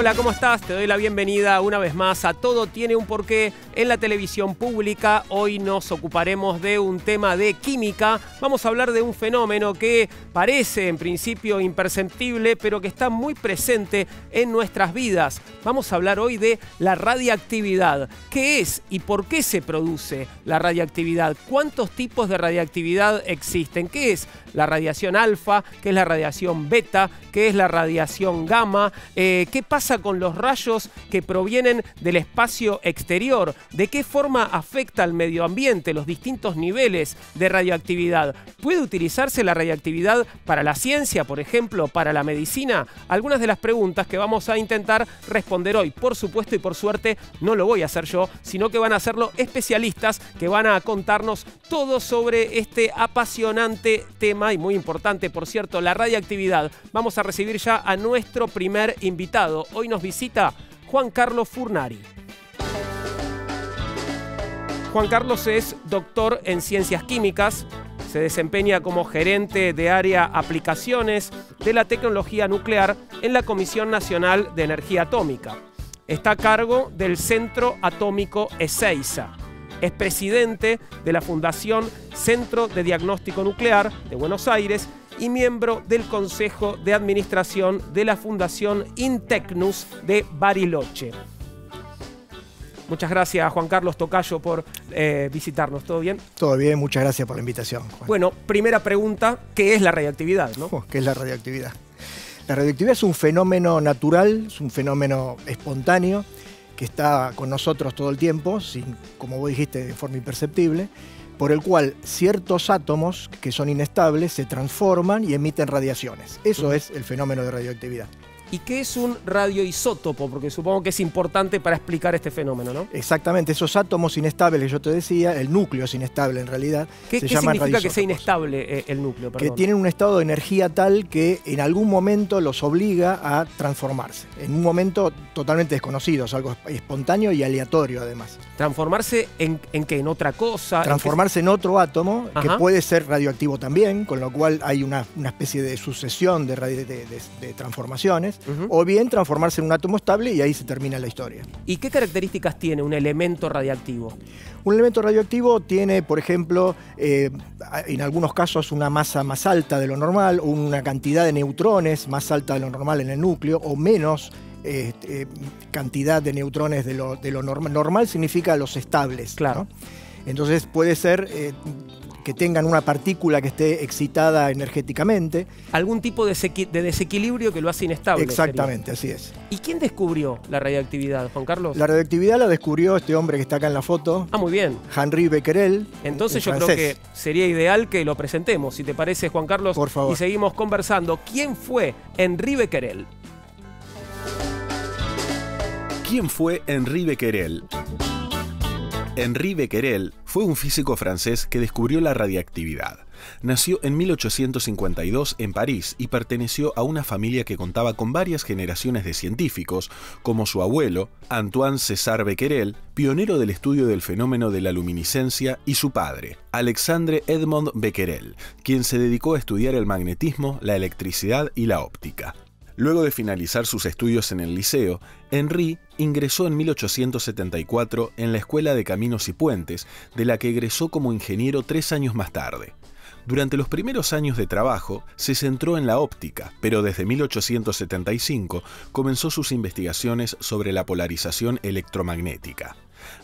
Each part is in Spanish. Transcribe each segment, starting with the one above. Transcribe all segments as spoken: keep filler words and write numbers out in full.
Hola, ¿cómo estás? Te doy la bienvenida una vez más a Todo tiene un porqué en la televisión pública. Hoy nos ocuparemos de un tema de química. Vamos a hablar de un fenómeno que parece en principio imperceptible, pero que está muy presente en nuestras vidas. Vamos a hablar hoy de la radiactividad. ¿Qué es y por qué se produce la radiactividad? ¿Cuántos tipos de radiactividad existen? ¿Qué es la radiación alfa? ¿Qué es la radiación beta? ¿Qué es la radiación gamma? Eh, ¿Qué pasa? ¿Qué pasa con los rayos que provienen del espacio exterior? ¿De qué forma afecta al medio ambiente los distintos niveles de radioactividad? ¿Puede utilizarse la radioactividad para la ciencia, por ejemplo, para la medicina? Algunas de las preguntas que vamos a intentar responder hoy. Por supuesto y por suerte no lo voy a hacer yo, sino que van a hacerlo especialistas que van a contarnos todo sobre este apasionante tema y muy importante, por cierto, la radioactividad. Vamos a recibir ya a nuestro primer invitado. Hoy nos visita Juan Carlos Furnari. Juan Carlos es doctor en Ciencias Químicas, se desempeña como gerente de área aplicaciones de la tecnología nuclear en la Comisión Nacional de Energía Atómica. Está a cargo del Centro Atómico Ezeiza. Es presidente de la Fundación Centro de Diagnóstico Nuclear de Buenos Aires y miembro del Consejo de Administración de la Fundación Intecnus de Bariloche. Muchas gracias, Juan Carlos Tocayo, por eh, visitarnos. ¿Todo bien? Todo bien, muchas gracias por la invitación, Juan. Bueno, primera pregunta, ¿qué es la radioactividad, no? Oh, ¿qué es la radioactividad? La radioactividad es un fenómeno natural, es un fenómeno espontáneo, que está con nosotros todo el tiempo, sin, como vos dijiste, de forma imperceptible, por el cual ciertos átomos que son inestables se transforman y emiten radiaciones. Eso es el fenómeno de radioactividad. ¿Y qué es un radioisótopo? Porque supongo que es importante para explicar este fenómeno, ¿no? Exactamente, esos átomos inestables que yo te decía, el núcleo es inestable en realidad. ¿Qué, ¿qué significa que sea inestable eh, el núcleo? Perdón. Que tienen un estado de energía tal que en algún momento los obliga a transformarse. En un momento totalmente desconocido, es algo espontáneo y aleatorio además. ¿Transformarse en, en qué? ¿En otra cosa? Transformarse en, en otro átomo, ajá, que puede ser radioactivo también, con lo cual hay una, una especie de sucesión de, de, de, de transformaciones. Uh-huh. O bien transformarse en un átomo estable y ahí se termina la historia. ¿Y qué características tiene un elemento radioactivo? Un elemento radioactivo tiene, por ejemplo, eh, en algunos casos una masa más alta de lo normal, una cantidad de neutrones más alta de lo normal en el núcleo o menos eh, eh, cantidad de neutrones de lo, de lo normal. Normal significa los estables. Claro. ¿No? Entonces puede ser... Eh, que tengan una partícula que esté excitada energéticamente. Algún tipo de, de desequilibrio que lo hace inestable. Exactamente, sería. Así es. ¿Y quién descubrió la radioactividad, Juan Carlos? La radioactividad la descubrió este hombre que está acá en la foto. Ah, muy bien. Henri Becquerel. Entonces yo francés. Creo que sería ideal que lo presentemos, si te parece, Juan Carlos. Por favor. Y seguimos conversando. ¿Quién fue Henri Becquerel? ¿Quién fue Henri Becquerel? Henri Becquerel fue un físico francés que descubrió la radiactividad. Nació en mil ochocientos cincuenta y dos en París y perteneció a una familia que contaba con varias generaciones de científicos, como su abuelo, Antoine César Becquerel, pionero del estudio del fenómeno de la luminiscencia, y su padre, Alexandre Edmond Becquerel, quien se dedicó a estudiar el magnetismo, la electricidad y la óptica. Luego de finalizar sus estudios en el liceo, Henri ingresó en mil ochocientos setenta y cuatro en la Escuela de Caminos y Puentes, de la que egresó como ingeniero tres años más tarde. Durante los primeros años de trabajo, se centró en la óptica, pero desde mil ochocientos setenta y cinco comenzó sus investigaciones sobre la polarización electromagnética.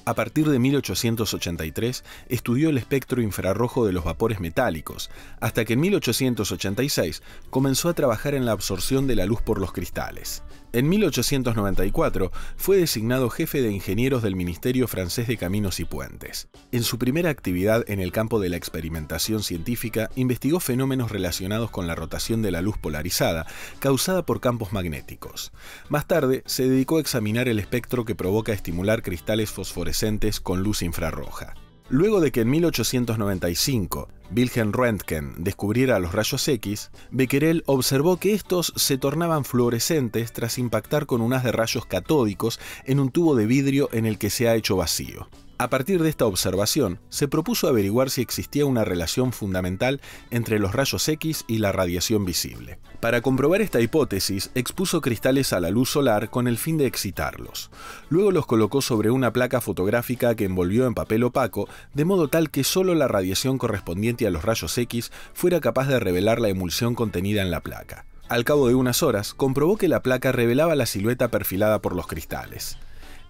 A partir de mil ochocientos ochenta y tres, estudió el espectro infrarrojo de los vapores metálicos, hasta que en mil ochocientos ochenta y seis comenzó a trabajar en la absorción de la luz por los cristales. En mil ochocientos noventa y cuatro fue designado jefe de ingenieros del Ministerio francés de Caminos y Puentes. En su primera actividad en el campo de la experimentación científica, investigó fenómenos relacionados con la rotación de la luz polarizada, causada por campos magnéticos. Más tarde, se dedicó a examinar el espectro que provoca estimular cristales fosforescentes con luz infrarroja. Luego de que en mil ochocientos noventa y cinco Wilhelm Röntgen descubriera los rayos X, Becquerel observó que estos se tornaban fluorescentes tras impactar con un haz de rayos catódicos en un tubo de vidrio en el que se ha hecho vacío. A partir de esta observación, se propuso averiguar si existía una relación fundamental entre los rayos X y la radiación visible. Para comprobar esta hipótesis, expuso cristales a la luz solar con el fin de excitarlos. Luego los colocó sobre una placa fotográfica que envolvió en papel opaco, de modo tal que solo la radiación correspondiente a los rayos X fuera capaz de revelar la emulsión contenida en la placa. Al cabo de unas horas, comprobó que la placa revelaba la silueta perfilada por los cristales.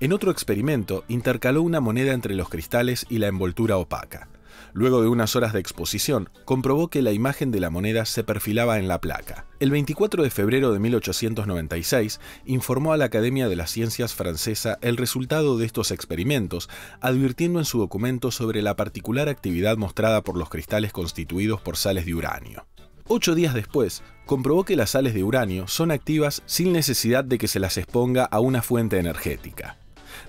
En otro experimento, intercaló una moneda entre los cristales y la envoltura opaca. Luego de unas horas de exposición, comprobó que la imagen de la moneda se perfilaba en la placa. El veinticuatro de febrero de mil ochocientos noventa y seis, informó a la Academia de las Ciencias Francesa el resultado de estos experimentos, advirtiendo en su documento sobre la particular actividad mostrada por los cristales constituidos por sales de uranio. Ocho días después, comprobó que las sales de uranio son activas sin necesidad de que se las exponga a una fuente energética.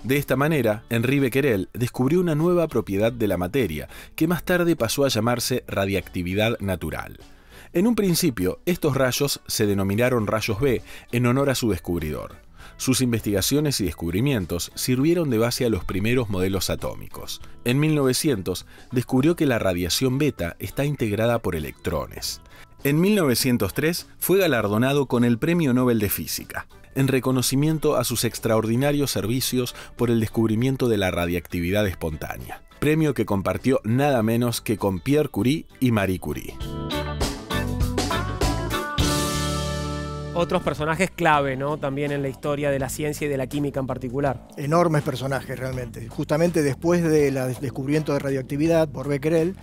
De esta manera, Henri Becquerel descubrió una nueva propiedad de la materia, que más tarde pasó a llamarse radiactividad natural. En un principio, estos rayos se denominaron rayos B en honor a su descubridor. Sus investigaciones y descubrimientos sirvieron de base a los primeros modelos atómicos. En mil novecientos, descubrió que la radiación beta está integrada por electrones. En mil novecientos tres, fue galardonado con el Premio Nobel de Física, en reconocimiento a sus extraordinarios servicios por el descubrimiento de la radiactividad espontánea, premio que compartió nada menos que con Pierre Curie y Marie Curie. Otros personajes clave, ¿no?, también en la historia de la ciencia y de la química en particular. Enormes personajes realmente. Justamente después del descubrimiento de radioactividad por Becquerel,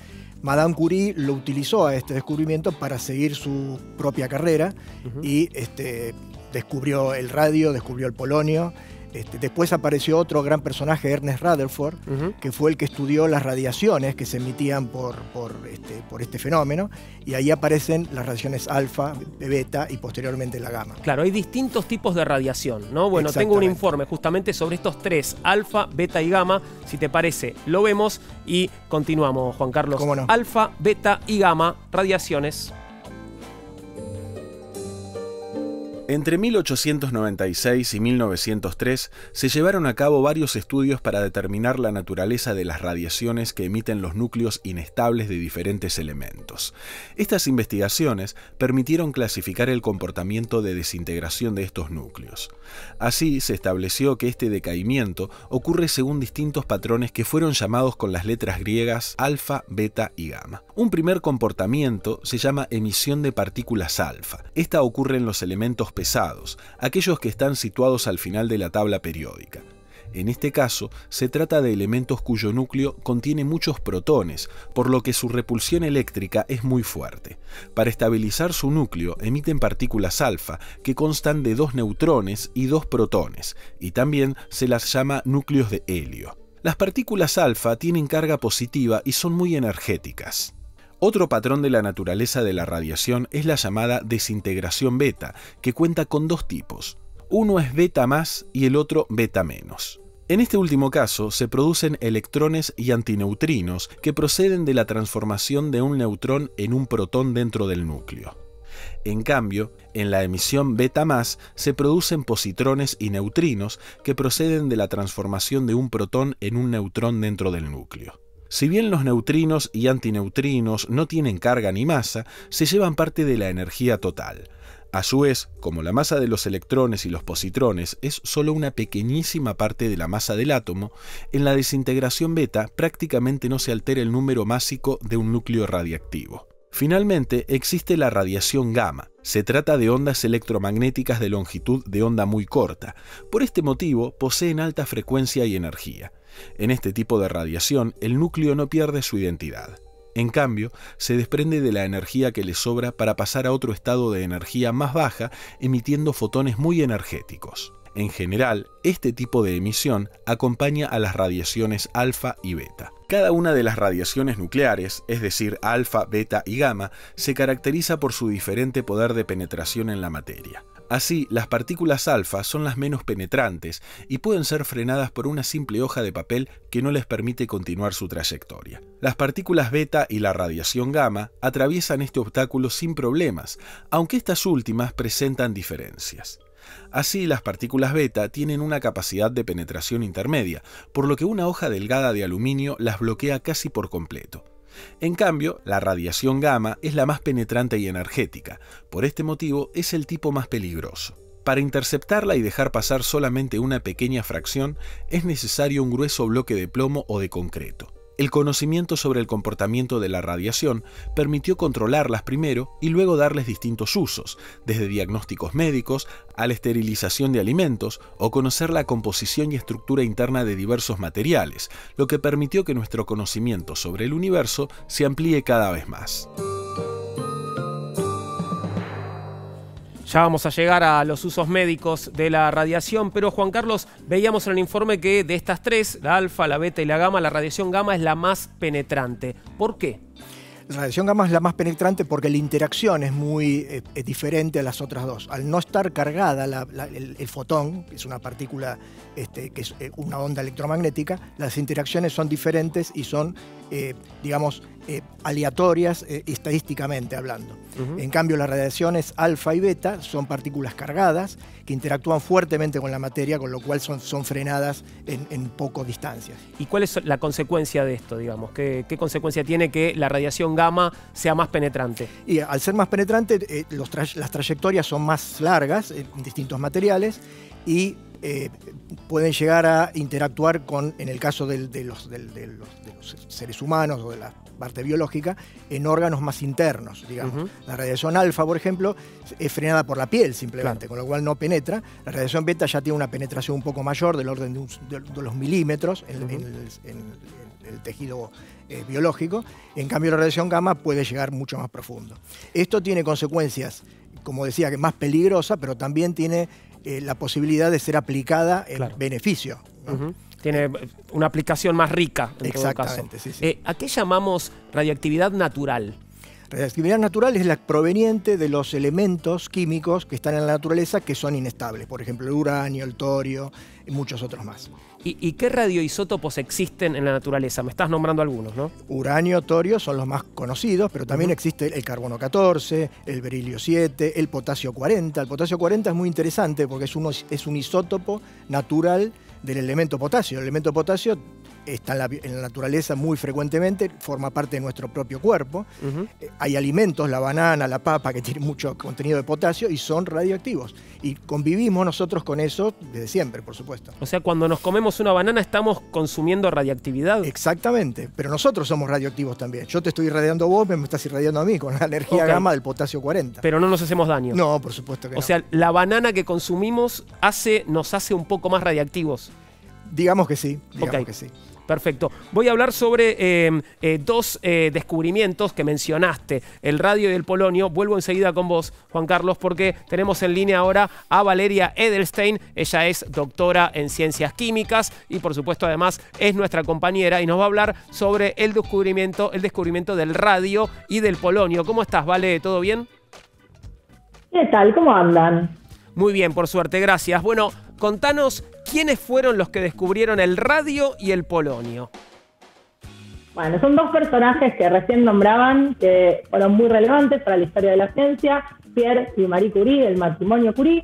Madame Curie lo utilizó a este descubrimiento para seguir su propia carrera. Uh-huh. Y este, descubrió el radio, descubrió el polonio. Este, después apareció otro gran personaje, Ernest Rutherford, uh-huh, que fue el que estudió las radiaciones que se emitían por, por, este, por este fenómeno, y ahí aparecen las radiaciones alfa, beta y posteriormente la gamma. Claro, hay distintos tipos de radiación, ¿no? Bueno, tengo un informe justamente sobre estos tres, alfa, beta y gamma. Si te parece, lo vemos y continuamos, Juan Carlos. ¿Cómo no? Alfa, beta y gamma, radiaciones. Entre mil ochocientos noventa y seis y mil novecientos tres se llevaron a cabo varios estudios para determinar la naturaleza de las radiaciones que emiten los núcleos inestables de diferentes elementos. Estas investigaciones permitieron clasificar el comportamiento de desintegración de estos núcleos. Así se estableció que este decaimiento ocurre según distintos patrones que fueron llamados con las letras griegas alfa, beta y gamma. Un primer comportamiento se llama emisión de partículas alfa. Esta ocurre en los elementos pesados, aquellos que están situados al final de la tabla periódica. En este caso, se trata de elementos cuyo núcleo contiene muchos protones, por lo que su repulsión eléctrica es muy fuerte. Para estabilizar su núcleo, emiten partículas alfa, que constan de dos neutrones y dos protones, y también se las llama núcleos de helio. Las partículas alfa tienen carga positiva y son muy energéticas. Otro patrón de la naturaleza de la radiación es la llamada desintegración beta, que cuenta con dos tipos. Uno es beta más y el otro beta menos. En este último caso se producen electrones y antineutrinos que proceden de la transformación de un neutrón en un protón dentro del núcleo. En cambio, en la emisión beta más se producen positrones y neutrinos que proceden de la transformación de un protón en un neutrón dentro del núcleo. Si bien los neutrinos y antineutrinos no tienen carga ni masa, se llevan parte de la energía total. A su vez, como la masa de los electrones y los positrones es solo una pequeñísima parte de la masa del átomo, en la desintegración beta prácticamente no se altera el número másico de un núcleo radiactivo. Finalmente, existe la radiación gamma. Se trata de ondas electromagnéticas de longitud de onda muy corta. Por este motivo, poseen alta frecuencia y energía. En este tipo de radiación, el núcleo no pierde su identidad. En cambio, se desprende de la energía que le sobra para pasar a otro estado de energía más baja, emitiendo fotones muy energéticos. En general, este tipo de emisión acompaña a las radiaciones alfa y beta. Cada una de las radiaciones nucleares, es decir, alfa, beta y gamma, se caracteriza por su diferente poder de penetración en la materia. Así, las partículas alfa son las menos penetrantes y pueden ser frenadas por una simple hoja de papel que no les permite continuar su trayectoria. Las partículas beta y la radiación gamma atraviesan este obstáculo sin problemas, aunque estas últimas presentan diferencias. Así, las partículas beta tienen una capacidad de penetración intermedia, por lo que una hoja delgada de aluminio las bloquea casi por completo. En cambio, la radiación gamma es la más penetrante y energética, por este motivo es el tipo más peligroso. Para interceptarla y dejar pasar solamente una pequeña fracción, es necesario un grueso bloque de plomo o de concreto. El conocimiento sobre el comportamiento de la radiación permitió controlarlas primero y luego darles distintos usos, desde diagnósticos médicos a la esterilización de alimentos o conocer la composición y estructura interna de diversos materiales, lo que permitió que nuestro conocimiento sobre el universo se amplíe cada vez más. Ya vamos a llegar a los usos médicos de la radiación, pero Juan Carlos, veíamos en el informe que de estas tres, la alfa, la beta y la gamma, la radiación gamma es la más penetrante. ¿Por qué? La radiación gamma es la más penetrante porque la interacción es muy eh, es diferente a las otras dos. Al no estar cargada la, la, el, el fotón, que es una partícula, este, que es una onda electromagnética, las interacciones son diferentes y son, eh, digamos, eh, aleatorias eh, estadísticamente hablando. Uh-huh. En cambio, las radiaciones alfa y beta son partículas cargadas que interactúan fuertemente con la materia, con lo cual son, son frenadas en, en pocas distancias. ¿Y cuál es la consecuencia de esto, digamos? ¿Qué, qué consecuencia tiene que la radiación gamma sea más penetrante? Y al ser más penetrante, eh, los tra las trayectorias son más largas eh, en distintos materiales y eh, pueden llegar a interactuar con, en el caso del, de, los, del, de, los, de los seres humanos o de la parte biológica, en órganos más internos, digamos. Uh-huh. La radiación alfa, por ejemplo, es frenada por la piel simplemente, claro, con lo cual no penetra. La radiación beta ya tiene una penetración un poco mayor, del orden de, un, de, de los milímetros en, uh-huh, en, el, en, en el tejido Eh, biológico. En cambio, la radiación gamma puede llegar mucho más profundo. Esto tiene consecuencias, como decía, que más peligrosa, pero también tiene eh, la posibilidad de ser aplicada en, claro, beneficio, ¿no? Uh-huh. Tiene una aplicación más rica, en todo caso. Exactamente, sí, sí. Eh, ¿A qué llamamos radioactividad natural? Radioactividad natural es la proveniente de los elementos químicos que están en la naturaleza que son inestables, por ejemplo, el uranio, el torio y muchos otros más. ¿Y, y qué radioisótopos existen en la naturaleza? Me estás nombrando algunos, ¿no? Uranio, torio son los más conocidos, pero también, uh-huh, existe el carbono catorce, el berilio siete, el potasio cuarenta. El potasio cuarenta es muy interesante porque es, uno, es un isótopo natural del elemento potasio. El elemento potasio está en la, en la naturaleza muy frecuentemente, forma parte de nuestro propio cuerpo. Uh-huh. eh, hay alimentos, la banana, la papa, que tienen mucho contenido de potasio y son radioactivos. Y convivimos nosotros con eso desde siempre, por supuesto. O sea, cuando nos comemos una banana estamos consumiendo radioactividad. Exactamente, pero nosotros somos radioactivos también. Yo te estoy irradiando a vos, me estás irradiando a mí con la energía, okay, gamma del potasio cuarenta. Pero no nos hacemos daño. No, por supuesto que no. O sea, la banana que consumimos hace, nos hace un poco más radioactivos. Digamos que sí, digamos, okay, que sí. Perfecto. Voy a hablar sobre eh, eh, dos eh, descubrimientos que mencionaste, el radio y el polonio. Vuelvo enseguida con vos, Juan Carlos, porque tenemos en línea ahora a Valeria Edelstein. Ella es doctora en ciencias químicas y, por supuesto, además es nuestra compañera y nos va a hablar sobre el descubrimiento, el descubrimiento del radio y del polonio. ¿Cómo estás, Vale? ¿Todo bien? ¿Qué tal? ¿Cómo andan? Muy bien, por suerte, gracias. Bueno, contanos, ¿quiénes fueron los que descubrieron el radio y el polonio? Bueno, son dos personajes que recién nombraban, que fueron muy relevantes para la historia de la ciencia, Pierre y Marie Curie, el matrimonio Curie.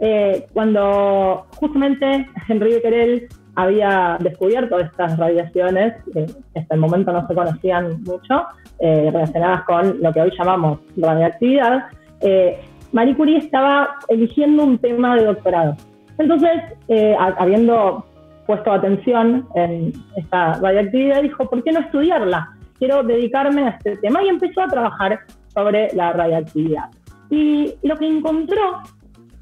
Eh, cuando justamente Henri Becquerel había descubierto estas radiaciones, que hasta el momento no se conocían mucho, eh, relacionadas con lo que hoy llamamos radioactividad, eh, Marie Curie estaba eligiendo un tema de doctorado. Entonces, eh, habiendo puesto atención en esta radioactividad, dijo, ¿por qué no estudiarla? Quiero dedicarme a este tema. Y empezó a trabajar sobre la radioactividad. Y lo que encontró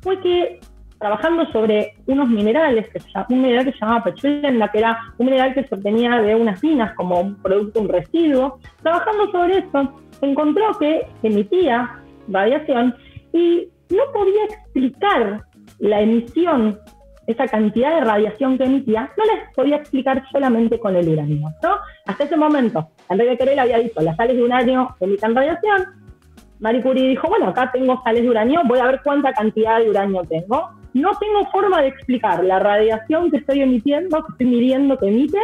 fue que, trabajando sobre unos minerales, que se llama, un mineral que se llamaba pechblenda, que era un mineral que se obtenía de unas minas como un producto, un residuo, trabajando sobre eso, encontró que emitía radiación y no podía explicar la emisión, esa cantidad de radiación que emitía, no les podía explicar solamente con el uranio, ¿no? Hasta ese momento, Henri Becquerel había dicho, las sales de uranio emitan radiación. Marie Curie dijo, bueno, acá tengo sales de uranio, voy a ver cuánta cantidad de uranio tengo. No tengo forma de explicar la radiación que estoy emitiendo, que estoy midiendo que emite,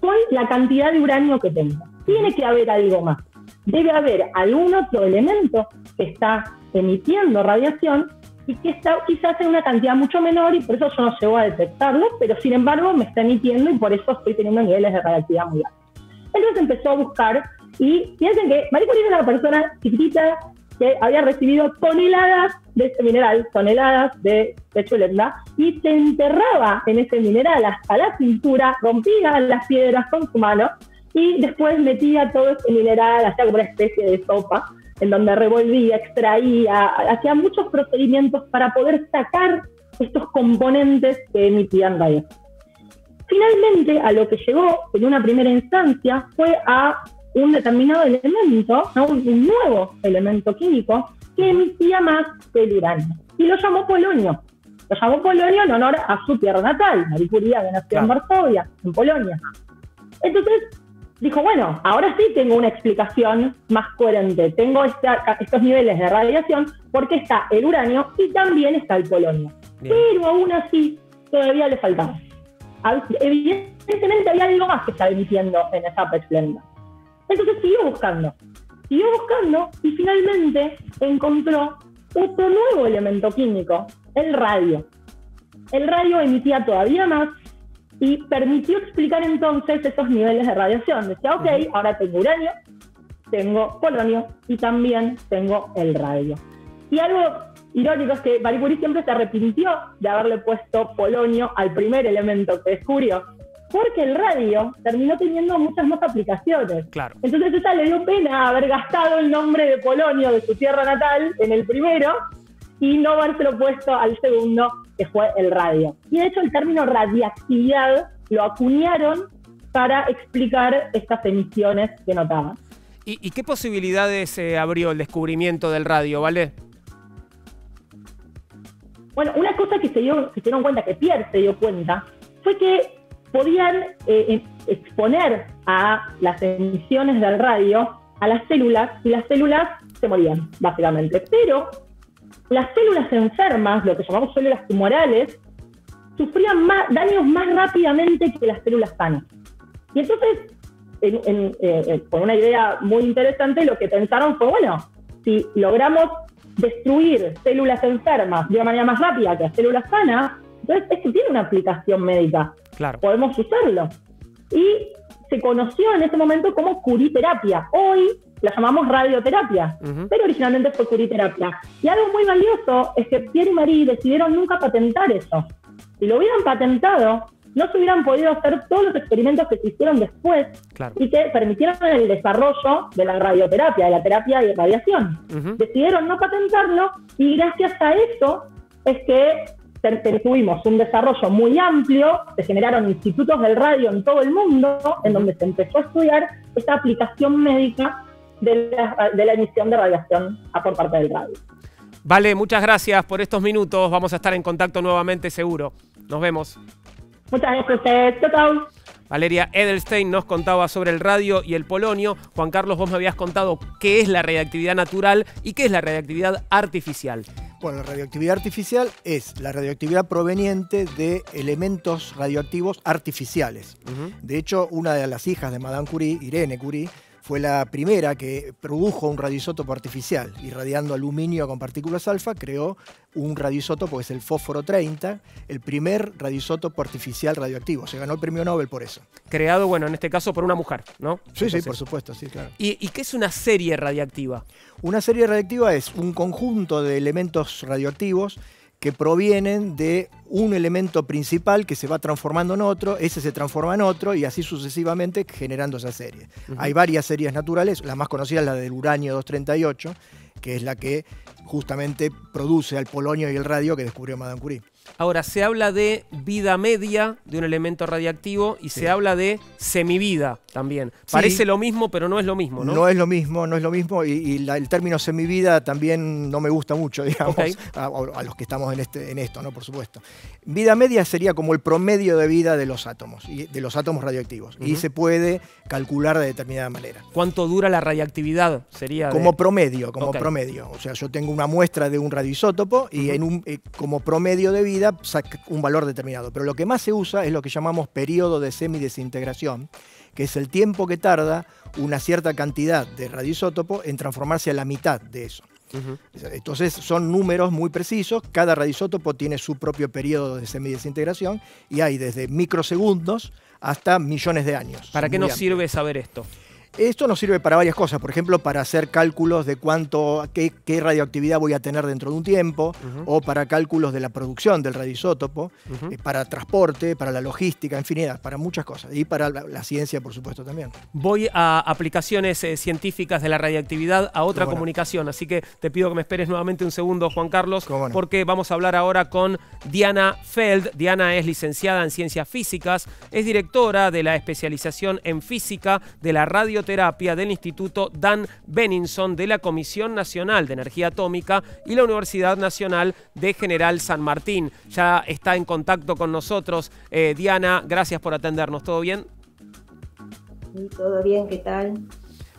con la cantidad de uranio que tengo. Tiene que haber algo más. Debe haber algún otro elemento que está emitiendo radiación y que está quizás en una cantidad mucho menor y por eso yo no llego a detectarlo, pero sin embargo me está emitiendo y por eso estoy teniendo niveles de radioactividad muy altos. Entonces empezó a buscar y piensen que Marie Curie era una persona chiquitita que había recibido toneladas de ese mineral, toneladas de pechblenda, y se enterraba en ese mineral hasta la cintura, rompía las piedras con su mano y después metía todo ese mineral, hacía como una especie de sopa, en donde revolvía, extraía, hacía muchos procedimientos para poder sacar estos componentes que emitían rayos. Finalmente, a lo que llegó en una primera instancia fue a un determinado elemento, ¿no? un nuevo elemento químico que emitía más que el uranio. Y lo llamó polonio. Lo llamó polonio en honor a su tierra natal, Marie Curie, que nació en Varsovia, en Polonia. Entonces dijo, bueno, ahora sí tengo una explicación más coherente. Tengo esta, estos niveles de radiación porque está el uranio y también está el polonio. Bien. Pero aún así todavía le faltaba. Evidentemente había algo más que estaba emitiendo en esa pechblenda. Entonces siguió buscando, siguió buscando y finalmente encontró otro nuevo elemento químico, el radio. El radio emitía todavía más y permitió explicar entonces esos niveles de radiación. Decía, ok, uh-huh. ahora tengo uranio, tengo polonio y también tengo el radio. Y algo irónico es que Marie Curie siempre se arrepintió de haberle puesto polonio al primer elemento que descubrió, porque el radio terminó teniendo muchas más aplicaciones. Claro. Entonces esa le dio pena haber gastado el nombre de polonio de su tierra natal en el primero y no habérselo puesto al segundo, que fue el radio. Y de hecho el término radiactividad lo acuñaron para explicar estas emisiones que notaban. ¿Y, y qué posibilidades eh, abrió el descubrimiento del radio, vale? Bueno, una cosa que se, dio, que se dieron cuenta, que Pierre se dio cuenta, fue que podían eh, exponer a las emisiones del radio a las células, y las células se morían, básicamente. Pero las células enfermas, lo que llamamos células tumorales, sufrían más, daños más rápidamente que las células sanas. Y entonces, en, en, eh, con una idea muy interesante, lo que pensaron fue, bueno, si logramos destruir células enfermas de una manera más rápida que las células sanas, entonces esto tiene una aplicación médica. Claro. Podemos usarlo. Y se conoció en ese momento como curiterapia. Hoy la llamamos radioterapia, uh-huh. pero originalmente fue curiterapia. Y algo muy valioso es que Pierre y Marie decidieron nunca patentar eso. Si lo hubieran patentado, no se hubieran podido hacer todos los experimentos que se hicieron después claro. y que permitieron el desarrollo de la radioterapia, de la terapia de radiación. Uh-huh. Decidieron no patentarlo y gracias a eso es que tuvimos un desarrollo muy amplio, se generaron institutos del radio en todo el mundo, en donde se empezó a estudiar esta aplicación médica de la, de la emisión de radiación por parte del radio. Vale, muchas gracias por estos minutos, vamos a estar en contacto nuevamente seguro. Nos vemos. Muchas gracias a ustedes, chau, chau. Valeria Edelstein nos contaba sobre el radio y el polonio. Juan Carlos, vos me habías contado qué es la radiactividad natural y qué es la radiactividad artificial. Bueno, la radioactividad artificial es la radioactividad proveniente de elementos radioactivos artificiales. Uh-huh. De hecho, una de las hijas de Madame Curie, Irene Curie, fue la primera que produjo un radioisótopo artificial. Irradiando aluminio con partículas alfa, creó un radioisótopo que es el fósforo treinta, el primer radioisótopo artificial radioactivo. Se ganó el premio Nobel por eso. Creado, bueno, en este caso por una mujer, ¿no? Sí, Entonces, sí, por supuesto, sí, claro. ¿Y, ¿Y qué es una serie radiactiva? Una serie radiactiva es un conjunto de elementos radioactivos que provienen de un elemento principal que se va transformando en otro, ese se transforma en otro y así sucesivamente generando esa serie. Uh-huh. Hay varias series naturales, la más conocida es la del uranio doscientos treinta y ocho, que es la que justamente produce al polonio y el radio que descubrió Madame Curie. Ahora, se habla de vida media de un elemento radiactivo y sí. se habla de semivida también. Parece sí. lo mismo, pero no es lo mismo, ¿no? No es lo mismo, no es lo mismo. Y, y la, el término semivida también no me gusta mucho, digamos, okay. a, a los que estamos en, este, en esto, ¿no? Por supuesto. Vida media sería como el promedio de vida de los átomos, y de los átomos radioactivos. Uh-huh. Y se puede calcular de determinada manera. ¿Cuánto dura la radiactividad? Sería como de... promedio, como okay. promedio. O sea, yo tengo una muestra de un radioisótopo y uh-huh. en un, eh, como promedio de vida saca un valor determinado, pero lo que más se usa es lo que llamamos periodo de semidesintegración, que es el tiempo que tarda una cierta cantidad de radioisótopo en transformarse a la mitad de eso. Uh-huh. Entonces son números muy precisos, cada radioisótopo tiene su propio periodo de semidesintegración y hay desde microsegundos hasta millones de años. ¿Para qué nos sirve saber esto? Esto nos sirve para varias cosas, por ejemplo, para hacer cálculos de cuánto, qué, qué radioactividad voy a tener dentro de un tiempo, uh-huh. o para cálculos de la producción del radioisótopo, uh-huh. eh, para transporte, para la logística, infinidad, para muchas cosas, y para la, la ciencia, por supuesto, también. Voy a aplicaciones eh, científicas de la radioactividad, a otra bueno. comunicación, así que te pido que me esperes nuevamente un segundo, Juan Carlos, bueno. porque vamos a hablar ahora con Diana Feld. Diana es licenciada en Ciencias Físicas, es directora de la especialización en Física de la radioterapia del Instituto Dan Beninson de la Comisión Nacional de Energía Atómica y la Universidad Nacional de General San Martín. Ya está en contacto con nosotros. Eh, Diana, gracias por atendernos. ¿Todo bien? Sí, todo bien. ¿Qué tal?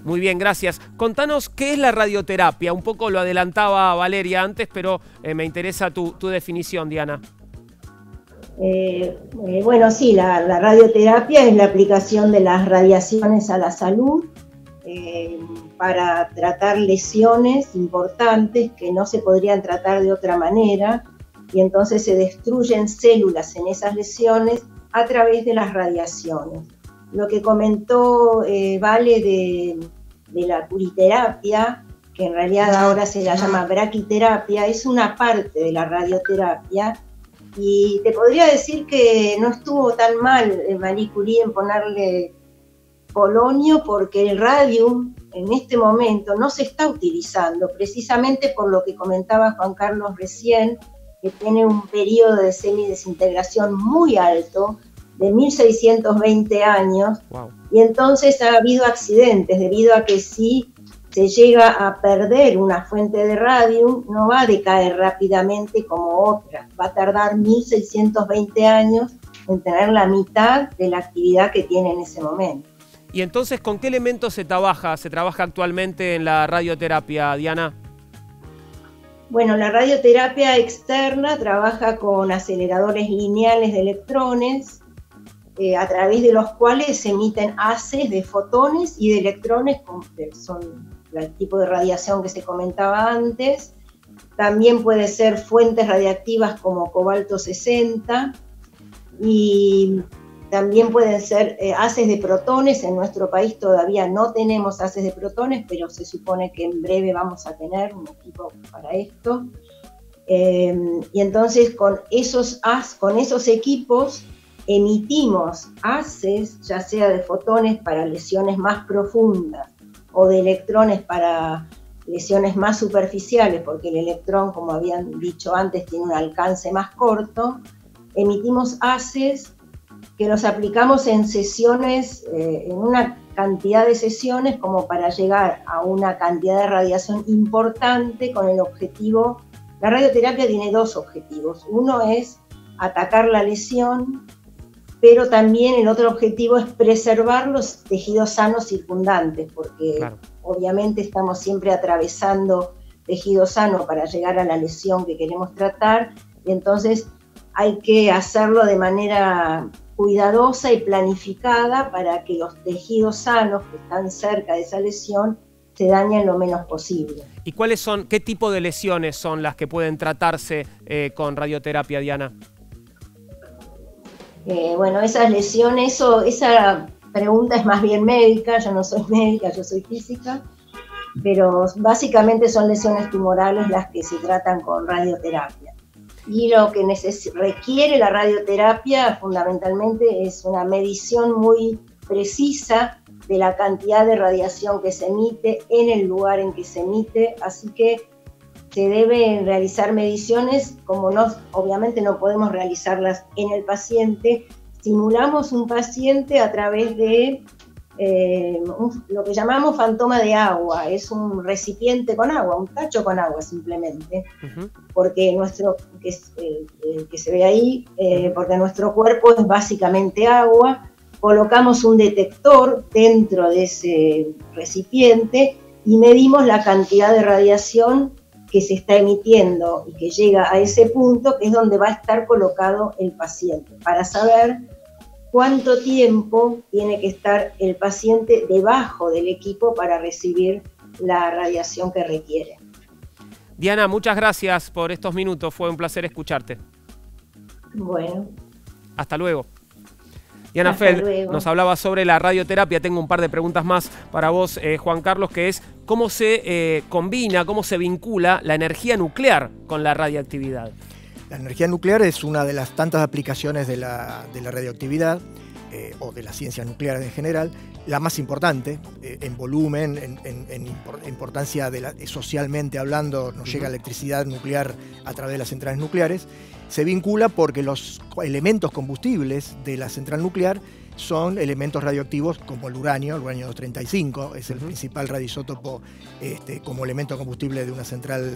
Muy bien, gracias. Contanos qué es la radioterapia. Un poco lo adelantaba Valeria antes, pero eh, me interesa tu, tu definición, Diana. Eh, eh, bueno, sí, la, la radioterapia es la aplicación de las radiaciones a la salud eh, para tratar lesiones importantes que no se podrían tratar de otra manera, y entonces se destruyen células en esas lesiones a través de las radiaciones. Lo que comentó eh, Vale de, de la curiterapia, que en realidad ahora se la llama braquiterapia, es una parte de la radioterapia. Y te podría decir que no estuvo tan mal Marie Curie en ponerle polonio, porque el radium en este momento no se está utilizando, precisamente por lo que comentaba Juan Carlos recién, que tiene un periodo de semidesintegración muy alto, de mil seiscientos veinte años, wow. y entonces ha habido accidentes debido a que sí, se llega a perder una fuente de radium, no va a decaer rápidamente como otras, va a tardar mil seiscientos veinte años en tener la mitad de la actividad que tiene en ese momento. Y entonces, ¿con qué elementos se trabaja, se trabaja actualmente en la radioterapia, Diana? Bueno, la radioterapia externa trabaja con aceleradores lineales de electrones, Eh, a través de los cuales se emiten haces de fotones y de electrones, que son el tipo de radiación que se comentaba antes. También puede ser fuentes radiactivas como cobalto sesenta, y también pueden ser eh, haces de protones. En nuestro país todavía no tenemos haces de protones, pero se supone que en breve vamos a tener un equipo para esto. Eh, y entonces con esos, con esos equipos emitimos haces, ya sea de fotones para lesiones más profundas o de electrones para lesiones más superficiales, porque el electrón, como habían dicho antes, tiene un alcance más corto. Emitimos haces que los aplicamos en sesiones, eh, en una cantidad de sesiones como para llegar a una cantidad de radiación importante con el objetivo. La radioterapia tiene dos objetivos. Uno es atacar la lesión, pero también el otro objetivo es preservar los tejidos sanos circundantes, porque claro. obviamente estamos siempre atravesando tejido sano para llegar a la lesión que queremos tratar, y entonces hay que hacerlo de manera cuidadosa y planificada para que los tejidos sanos que están cerca de esa lesión se dañen lo menos posible. ¿Y cuáles son, qué tipo de lesiones son las que pueden tratarse eh, con radioterapia, Diana? Eh, bueno, esas lesiones, eso, esa pregunta es más bien médica, yo no soy médica, yo soy física, pero básicamente son lesiones tumorales las que se tratan con radioterapia. Y lo que requiere la radioterapia fundamentalmente es una medición muy precisa de la cantidad de radiación que se emite en el lugar en que se emite, así que se deben realizar mediciones, como no, obviamente no podemos realizarlas en el paciente, simulamos un paciente a través de eh, un, lo que llamamos fantoma de agua, es un recipiente con agua, un tacho con agua simplemente, uh-huh. porque nuestro, que, es, eh, eh, que se ve ahí, eh, porque nuestro cuerpo es básicamente agua, colocamos un detector dentro de ese recipiente y medimos la cantidad de radiación que se está emitiendo y que llega a ese punto, que es donde va a estar colocado el paciente, para saber cuánto tiempo tiene que estar el paciente debajo del equipo para recibir la radiación que requiere. Diana, muchas gracias por estos minutos. Fue un placer escucharte. Bueno. Hasta luego. Diana Feld nos hablaba sobre la radioterapia. Tengo un par de preguntas más para vos, eh, Juan Carlos, que es cómo se eh, combina, cómo se vincula la energía nuclear con la radiactividad. La energía nuclear es una de las tantas aplicaciones de la, de la radioactividad eh, o de las ciencias nucleares en general, la más importante eh, en volumen, en, en, en importancia de la, socialmente hablando, nos llega electricidad nuclear a través de las centrales nucleares. Se vincula porque los elementos combustibles de la central nuclear son elementos radioactivos como el uranio, el uranio dos treinta y cinco, es el uh-huh. principal radioisótopo este, como elemento combustible de una central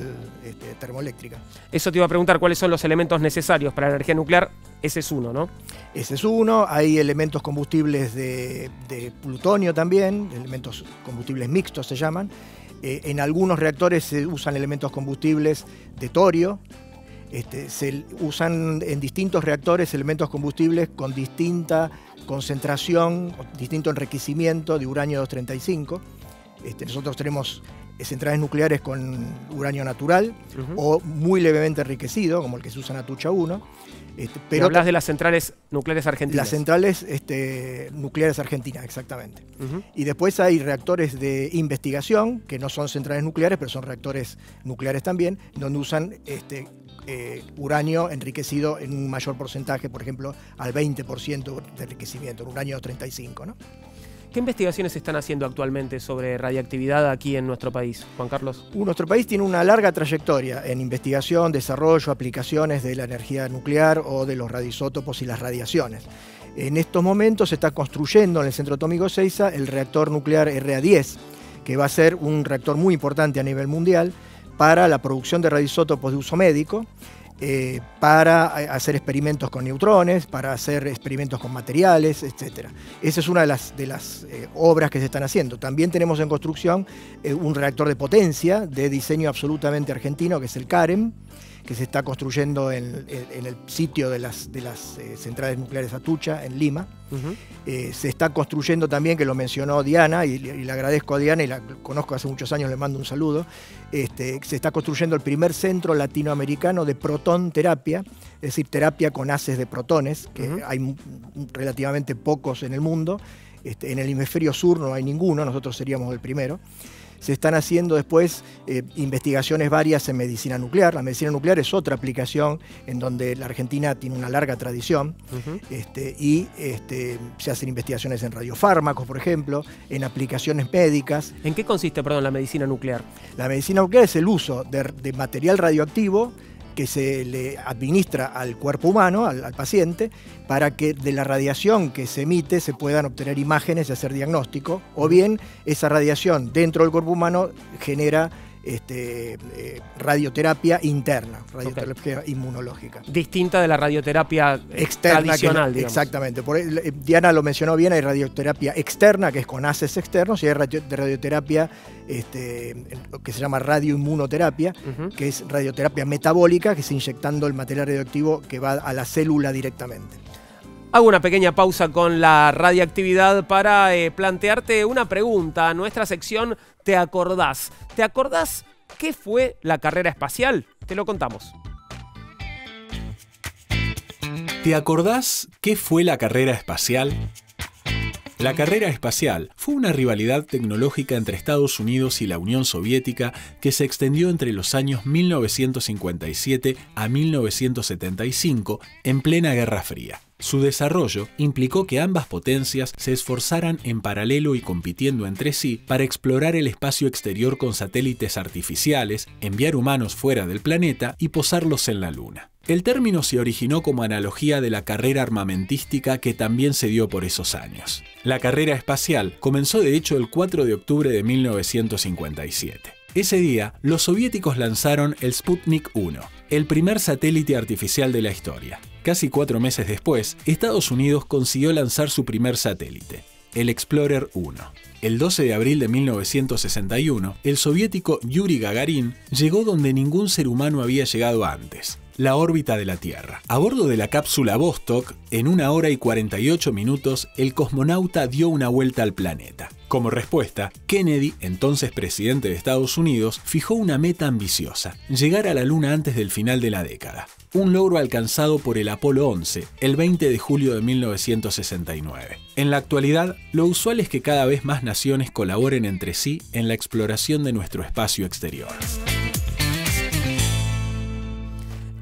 este, termoeléctrica. Eso te iba a preguntar, ¿cuáles son los elementos necesarios para la energía nuclear? Ese es uno, ¿no? Ese es uno, hay elementos combustibles de, de plutonio también, elementos combustibles mixtos se llaman. Eh, en algunos reactores se usan elementos combustibles de torio. Este, se usan en distintos reactores elementos combustibles con distinta concentración, distinto enriquecimiento de uranio dos treinta y cinco. Este, nosotros tenemos centrales nucleares con uranio natural uh-huh. o muy levemente enriquecido, como el que se usa en Atucha uno. Este, pero hablas de las centrales nucleares argentinas. Las centrales este, nucleares argentinas, exactamente. Uh-huh. Y después hay reactores de investigación, que no son centrales nucleares, pero son reactores nucleares también, donde usan... Este, Eh, uranio enriquecido en un mayor porcentaje, por ejemplo, al veinte por ciento de enriquecimiento, el uranio dos treinta y cinco, ¿no? ¿Qué investigaciones se están haciendo actualmente sobre radiactividad aquí en nuestro país, Juan Carlos? Uh, nuestro país tiene una larga trayectoria en investigación, desarrollo, aplicaciones de la energía nuclear o de los radioisótopos y las radiaciones. En estos momentos se está construyendo en el Centro Atómico Ezeiza el reactor nuclear R A diez, que va a ser un reactor muy importante a nivel mundial, para la producción de radioisótopos de uso médico, eh, para hacer experimentos con neutrones, para hacer experimentos con materiales, etcétera. Esa es una de las, de las eh, obras que se están haciendo. También tenemos en construcción eh, un reactor de potencia de diseño absolutamente argentino, que es el CAREM, que se está construyendo en, en el sitio de las, de las eh, centrales nucleares Atucha, en Lima. Uh-huh. eh, se está construyendo también, que lo mencionó Diana, y, y le agradezco a Diana, y la conozco hace muchos años, le mando un saludo, este, se está construyendo el primer centro latinoamericano de protonterapia, es decir, terapia con haces de protones, que uh-huh. hay relativamente pocos en el mundo, este, en el hemisferio sur no hay ninguno, nosotros seríamos el primero. Se están haciendo después eh, investigaciones varias en medicina nuclear. La medicina nuclear es otra aplicación en donde la Argentina tiene una larga tradición. Uh-huh. este, y este, se hacen investigaciones en radiofármacos, por ejemplo, en aplicaciones médicas. ¿En qué consiste, perdón, la medicina nuclear? La medicina nuclear es el uso de, de material radioactivo que se le administra al cuerpo humano, al, al paciente, para que de la radiación que se emite se puedan obtener imágenes y hacer diagnóstico, o bien esa radiación dentro del cuerpo humano genera este, eh, radioterapia interna, radioterapia okay. inmunológica. Distinta de la radioterapia externa, tradicional, que, exactamente. Por, Diana lo mencionó bien, hay radioterapia externa, que es con haces externos, y hay radio, radioterapia este, que se llama radioinmunoterapia, uh-huh. que es radioterapia metabólica, que es inyectando el material radioactivo que va a la célula directamente. Hago una pequeña pausa con la radiactividad para eh, plantearte una pregunta. Nuestra sección ¿Te acordás? ¿Te acordás qué fue la carrera espacial? Te lo contamos. ¿Te acordás qué fue la carrera espacial? La carrera espacial fue una rivalidad tecnológica entre Estados Unidos y la Unión Soviética que se extendió entre los años mil novecientos cincuenta y siete a mil novecientos setenta y cinco en plena Guerra Fría. Su desarrollo implicó que ambas potencias se esforzaran en paralelo y compitiendo entre sí para explorar el espacio exterior con satélites artificiales, enviar humanos fuera del planeta y posarlos en la Luna. El término se originó como analogía de la carrera armamentística que también se dio por esos años. La carrera espacial comenzó de hecho el cuatro de octubre de mil novecientos cincuenta y siete. Ese día, los soviéticos lanzaron el Sputnik uno, el primer satélite artificial de la historia. Casi cuatro meses después, Estados Unidos consiguió lanzar su primer satélite, el Explorer uno. El doce de abril de mil novecientos sesenta y uno, el soviético Yuri Gagarin llegó donde ningún ser humano había llegado antes, la órbita de la Tierra. A bordo de la cápsula Vostok, en una hora y cuarenta y ocho minutos, el cosmonauta dio una vuelta al planeta. Como respuesta, Kennedy, entonces presidente de Estados Unidos, fijó una meta ambiciosa: llegar a la Luna antes del final de la década. Un logro alcanzado por el Apolo once, el veinte de julio de mil novecientos sesenta y nueve. En la actualidad, lo usual es que cada vez más naciones colaboren entre sí en la exploración de nuestro espacio exterior.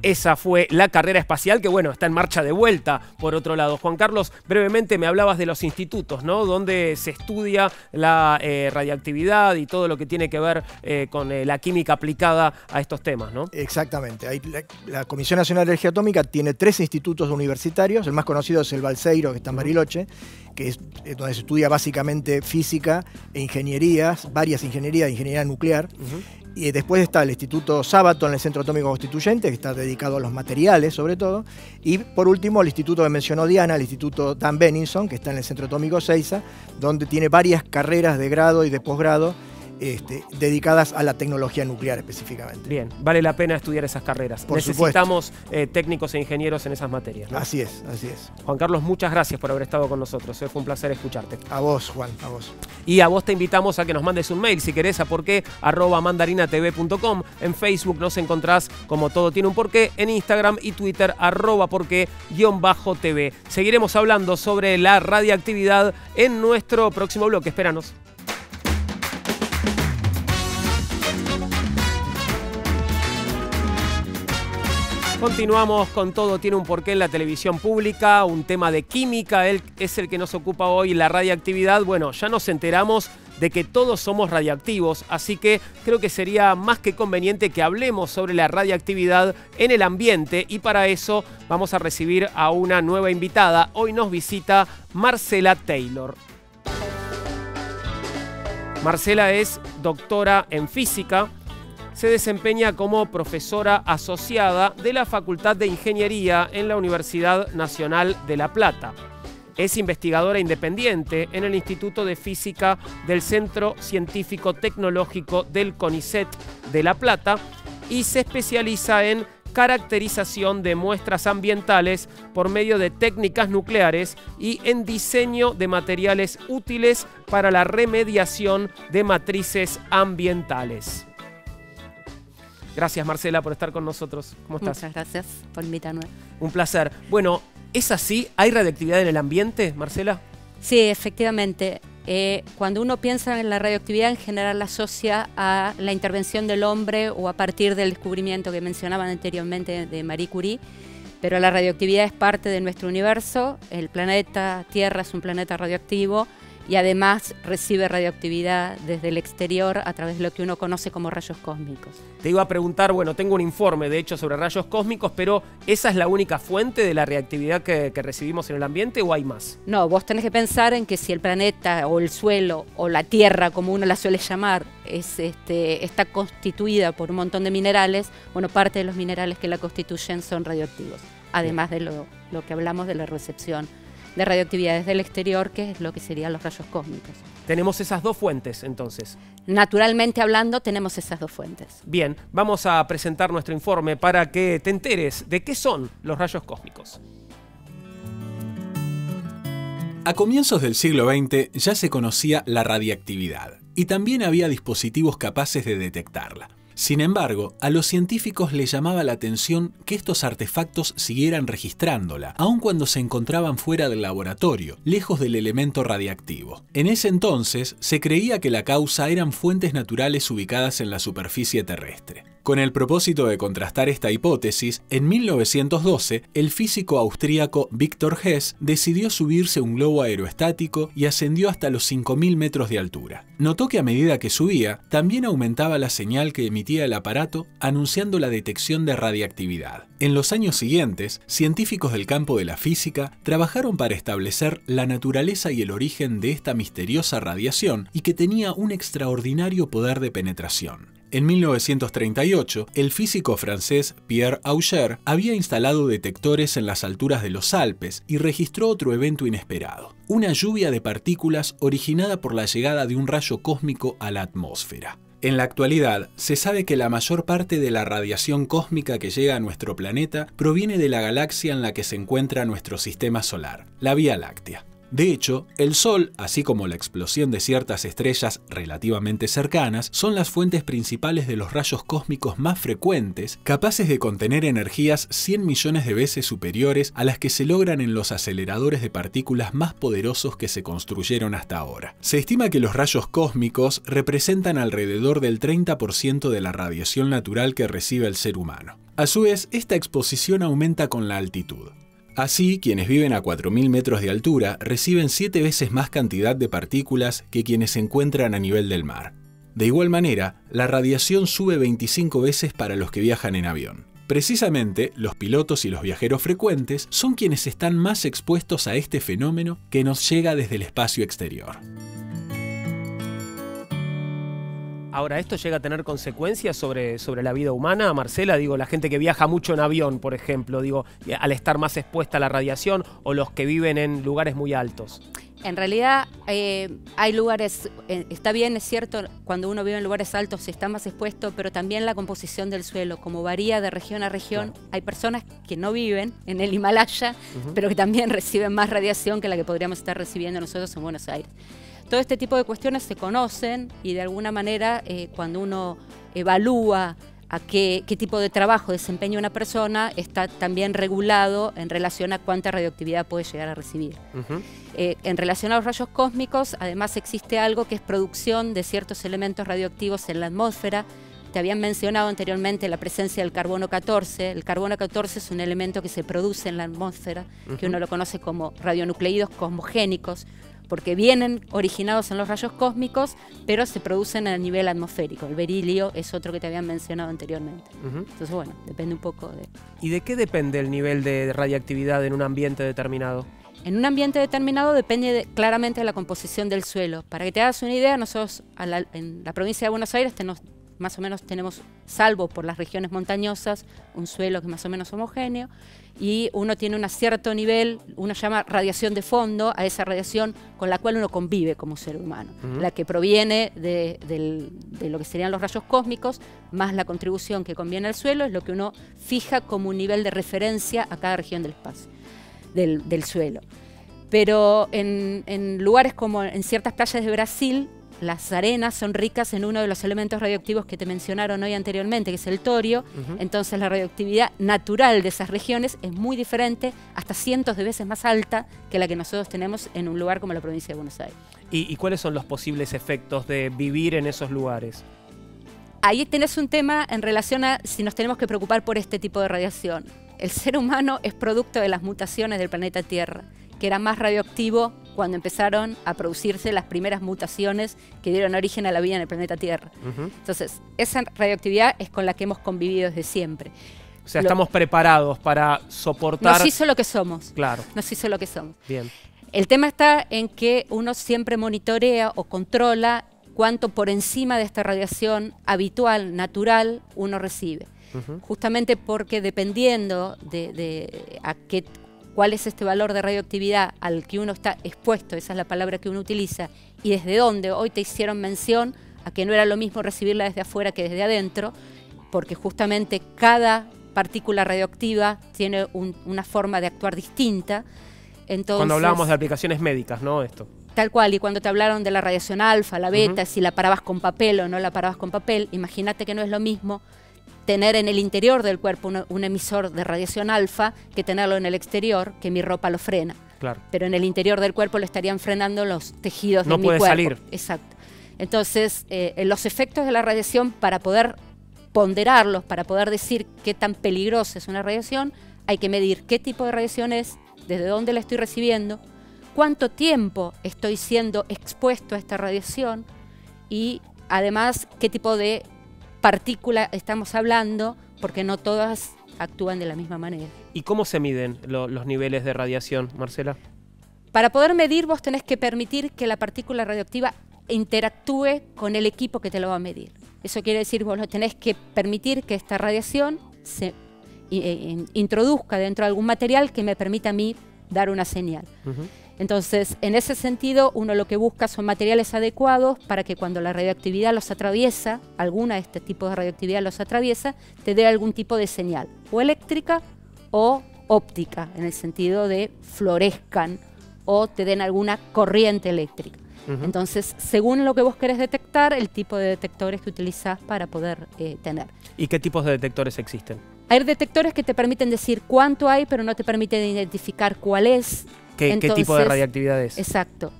Esa fue la carrera espacial que, bueno, está en marcha de vuelta. Por otro lado, Juan Carlos, brevemente me hablabas de los institutos, ¿no? Donde se estudia la eh, radiactividad y todo lo que tiene que ver eh, con eh, la química aplicada a estos temas, ¿no? Exactamente. Hay, la, la Comisión Nacional de Energía Atómica tiene tres institutos universitarios. El más conocido es el Balseiro, que está en Bariloche, que es donde se estudia básicamente física e ingenierías, varias ingenierías, ingeniería nuclear. Uh-huh. Y después está el Instituto Sábato en el Centro Atómico Constituyente, que está dedicado a los materiales, sobre todo. Y por último, el instituto que mencionó Diana, el Instituto Dan Beninson, que está en el Centro Atómico Ezeiza, donde tiene varias carreras de grado y de posgrado este, dedicadas a la tecnología nuclear específicamente. Bien, vale la pena estudiar esas carreras. Por Necesitamos eh, técnicos e ingenieros en esas materias, ¿no? Así es, así es. Juan Carlos, muchas gracias por haber estado con nosotros. Fue un placer escucharte. A vos, Juan, a vos. Y a vos te invitamos a que nos mandes un mail, si querés, a porqué arroba mandarinatv punto com. En Facebook nos encontrás como Todo Tiene un Porqué, en Instagram y Twitter, arroba porqué-tv. Seguiremos hablando sobre la radiactividad en nuestro próximo bloque. Espéranos. Continuamos con Todo Tiene un Porqué en la televisión pública, un tema de química, él es el que nos ocupa hoy, la radiactividad. Bueno, ya nos enteramos de que todos somos radiactivos, así que creo que sería más que conveniente que hablemos sobre la radiactividad en el ambiente, y para eso vamos a recibir a una nueva invitada. Hoy nos visita Marcela Taylor. Marcela es doctora en física. Se desempeña como profesora asociada de la Facultad de Ingeniería en la Universidad Nacional de La Plata. Es investigadora independiente en el Instituto de Física del Centro Científico Tecnológico del CONICET de La Plata y se especializa en caracterización de muestras ambientales por medio de técnicas nucleares y en diseño de materiales útiles para la remediación de matrices ambientales. Gracias, Marcela, por estar con nosotros. ¿Cómo estás? Muchas gracias por invitarme. Un placer. Bueno, ¿es así? ¿Hay radioactividad en el ambiente, Marcela? Sí, efectivamente. Eh, cuando uno piensa en la radioactividad, en general la asocia a la intervención del hombre o a partir del descubrimiento que mencionaban anteriormente de Marie Curie, pero la radioactividad es parte de nuestro universo. El planeta Tierra es un planeta radioactivo y además recibe radioactividad desde el exterior a través de lo que uno conoce como rayos cósmicos. Te iba a preguntar, bueno, tengo un informe de hecho sobre rayos cósmicos, pero ¿esa es la única fuente de la radioactividad que, que recibimos en el ambiente o hay más? No, vos tenés que pensar en que si el planeta o el suelo o la Tierra, como uno la suele llamar, es, este, está constituida por un montón de minerales, bueno, parte de los minerales que la constituyen son radioactivos, además de lo, lo que hablamos de la recepción de radioactividad desde el exterior, que es lo que serían los rayos cósmicos. Tenemos esas dos fuentes, entonces. Naturalmente hablando, tenemos esas dos fuentes. Bien, vamos a presentar nuestro informe para que te enteres de qué son los rayos cósmicos. A comienzos del siglo veinte ya se conocía la radiactividad y también había dispositivos capaces de detectarla. Sin embargo, a los científicos les llamaba la atención que estos artefactos siguieran registrándola, aun cuando se encontraban fuera del laboratorio, lejos del elemento radiactivo. En ese entonces, se creía que la causa eran fuentes naturales ubicadas en la superficie terrestre. Con el propósito de contrastar esta hipótesis, en mil novecientos doce, el físico austríaco Victor Hess decidió subirse un globo aerostático y ascendió hasta los cinco mil metros de altura. Notó que a medida que subía, también aumentaba la señal que emitía el aparato, anunciando la detección de radiactividad. En los años siguientes, científicos del campo de la física trabajaron para establecer la naturaleza y el origen de esta misteriosa radiación y que tenía un extraordinario poder de penetración. En mil novecientos treinta y ocho, el físico francés Pierre Auger había instalado detectores en las alturas de los Alpes y registró otro evento inesperado, una lluvia de partículas originada por la llegada de un rayo cósmico a la atmósfera. En la actualidad, se sabe que la mayor parte de la radiación cósmica que llega a nuestro planeta proviene de la galaxia en la que se encuentra nuestro sistema solar, la Vía Láctea. De hecho, el Sol, así como la explosión de ciertas estrellas relativamente cercanas, son las fuentes principales de los rayos cósmicos más frecuentes, capaces de contener energías cien millones de veces superiores a las que se logran en los aceleradores de partículas más poderosos que se construyeron hasta ahora. Se estima que los rayos cósmicos representan alrededor del treinta por ciento de la radiación natural que recibe el ser humano. A su vez, esta exposición aumenta con la altitud. Así, quienes viven a cuatro mil metros de altura reciben siete veces más cantidad de partículas que quienes se encuentran a nivel del mar. De igual manera, la radiación sube veinticinco veces para los que viajan en avión. Precisamente, los pilotos y los viajeros frecuentes son quienes están más expuestos a este fenómeno que nos llega desde el espacio exterior. Ahora, ¿esto llega a tener consecuencias sobre, sobre la vida humana, Marcela? Digo, la gente que viaja mucho en avión, por ejemplo, digo, al estar más expuesta a la radiación, o los que viven en lugares muy altos. En realidad eh, hay lugares, eh, está bien, es cierto, cuando uno vive en lugares altos se está más expuesto, pero también la composición del suelo, como varía de región a región, claro. Hay personas que no viven en el Himalaya, uh-huh. pero que también reciben más radiación que la que podríamos estar recibiendo nosotros en Buenos Aires. Todo este tipo de cuestiones se conocen y de alguna manera eh, cuando uno evalúa a qué, qué tipo de trabajo desempeña una persona está también regulado en relación a cuánta radioactividad puede llegar a recibir. Uh-huh. eh, en relación a los rayos cósmicos, además existe algo que es producción de ciertos elementos radioactivos en la atmósfera. Te habían mencionado anteriormente la presencia del carbono catorce. El carbono catorce es un elemento que se produce en la atmósfera, uh-huh. que uno lo conoce como radionucleidos cosmogénicos, porque vienen originados en los rayos cósmicos, pero se producen a nivel atmosférico. El berilio es otro que te habían mencionado anteriormente. Uh-huh. Entonces, bueno, depende un poco de... ¿Y de qué depende el nivel de radiactividad en un ambiente determinado? En un ambiente determinado depende de, claramente de la composición del suelo. Para que te hagas una idea, nosotros a la, en la provincia de Buenos Aires tenemos, más o menos tenemos, salvo por las regiones montañosas, un suelo que es más o menos homogéneo, y uno tiene un cierto nivel, uno llama radiación de fondo, a esa radiación con la cual uno convive como ser humano, uh-huh. la que proviene de, de, de lo que serían los rayos cósmicos, más la contribución que conviene al suelo, es lo que uno fija como un nivel de referencia a cada región del espacio, del, del suelo. Pero en, en lugares como en ciertas playas de Brasil, las arenas son ricas en uno de los elementos radioactivos que te mencionaron hoy anteriormente, que es el torio. Uh-huh. Entonces la radioactividad natural de esas regiones es muy diferente, hasta cientos de veces más alta que la que nosotros tenemos en un lugar como la provincia de Buenos Aires. ¿Y, y cuáles son los posibles efectos de vivir en esos lugares? Ahí tenés un tema en relación a si nos tenemos que preocupar por este tipo de radiación. El ser humano es producto de las mutaciones del planeta Tierra, que era más radioactivo cuando empezaron a producirse las primeras mutaciones que dieron origen a la vida en el planeta Tierra. Uh-huh. Entonces, esa radioactividad es con la que hemos convivido desde siempre. O sea, lo... estamos preparados para soportar... Nos hizo lo que somos. Claro. Nos hizo lo que somos. Bien. El tema está en que uno siempre monitorea o controla cuánto por encima de esta radiación habitual, natural, uno recibe. Uh-huh. Justamente porque dependiendo de, de a qué... cuál es este valor de radioactividad al que uno está expuesto, esa es la palabra que uno utiliza, y desde dónde. Hoy te hicieron mención a que no era lo mismo recibirla desde afuera que desde adentro, porque justamente cada partícula radioactiva tiene un, una forma de actuar distinta. Entonces, cuando hablábamos de aplicaciones médicas, ¿no? Esto. Tal cual, y cuando te hablaron de la radiación alfa, la beta, uh-huh. si la parabas con papel o no la parabas con papel, imagínate que no es lo mismo tener en el interior del cuerpo un, un emisor de radiación alfa que tenerlo en el exterior, que mi ropa lo frena. Claro. Pero en el interior del cuerpo lo estarían frenando los tejidos de mi cuerpo. No puede salir. Exacto. Entonces, eh, los efectos de la radiación, para poder ponderarlos, para poder decir qué tan peligrosa es una radiación, hay que medir qué tipo de radiación es, desde dónde la estoy recibiendo, cuánto tiempo estoy siendo expuesto a esta radiación y, además, qué tipo de partícula estamos hablando, porque no todas actúan de la misma manera. ¿Y cómo se miden lo, los niveles de radiación, Marcela? Para poder medir vos tenés que permitir que la partícula radioactiva interactúe con el equipo que te lo va a medir. Eso quiere decir vos lo tenés que permitir que esta radiación se eh, introduzca dentro de algún material que me permita a mí dar una señal. Uh-huh. Entonces, en ese sentido, uno lo que busca son materiales adecuados para que cuando la radioactividad los atraviesa, alguna de este tipo de radioactividad los atraviesa, te dé algún tipo de señal, o eléctrica o óptica, en el sentido de florezcan o te den alguna corriente eléctrica. Uh-huh. Entonces, según lo que vos querés detectar, el tipo de detectores que utilizás para poder eh, tener. ¿Y qué tipos de detectores existen? Hay detectores que te permiten decir cuánto hay, pero no te permiten identificar cuál es. ¿Qué, Entonces, ¿Qué tipo de radiactividad es? Exacto.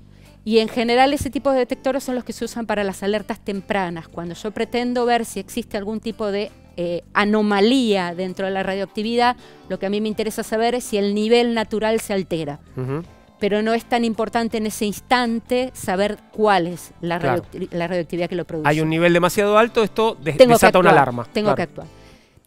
Y en general ese tipo de detectores son los que se usan para las alertas tempranas. Cuando yo pretendo ver si existe algún tipo de eh, anomalía dentro de la radioactividad, lo que a mí me interesa saber es si el nivel natural se altera. Uh-huh. Pero no es tan importante en ese instante saber cuál es la, claro. radioacti la radioactividad que lo produce. Hay un nivel demasiado alto, esto des tengo desata una alarma. Tengo claro. que actuar.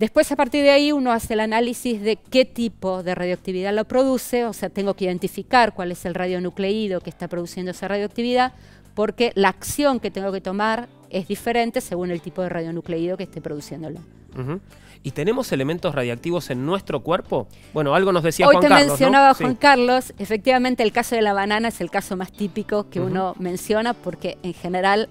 Después, a partir de ahí, uno hace el análisis de qué tipo de radioactividad lo produce, o sea, tengo que identificar cuál es el radionucleido que está produciendo esa radioactividad, porque la acción que tengo que tomar es diferente según el tipo de radionucleido que esté produciéndola. Uh-huh. ¿Y tenemos elementos radiactivos en nuestro cuerpo? Bueno, algo nos decía Hoy Juan Carlos. Hoy te mencionaba, ¿no? Juan sí. Carlos, efectivamente el caso de la banana es el caso más típico que uh-huh. uno menciona, porque en general